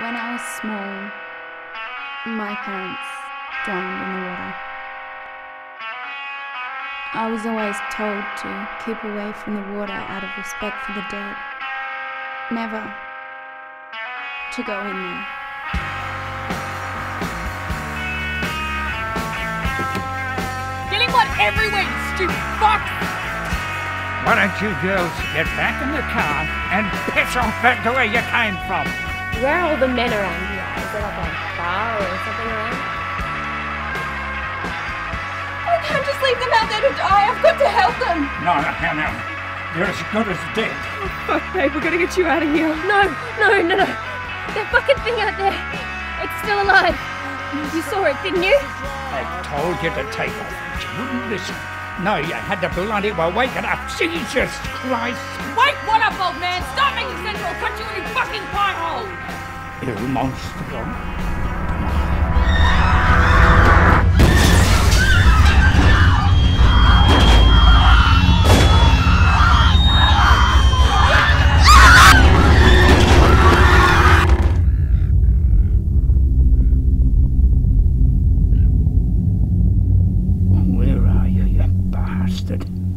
When I was small, my parents drowned in the water. I was always told to keep away from the water out of respect for the dead. Never to go in there. Getting one everywhere, you stupid fuck! Why don't you girls get back in the car and piss off back to where you came from? Where are all the men around here? Is there like a bar or something around? I can't just leave them out there to die. I've got to help them. No, no, no, no. They're as good as dead. Oh, fuck, babe. We've got to get you out of here. No, no, no, no. That fucking thing out there. It's still alive. You saw it, didn't you? I told you to take off. You wouldn't listen. No, you had to bloody well wake it up. Jesus Christ. Wake what up, old man? Stop making sense or I'll cut you in your fucking pothole. You monster. Bastard.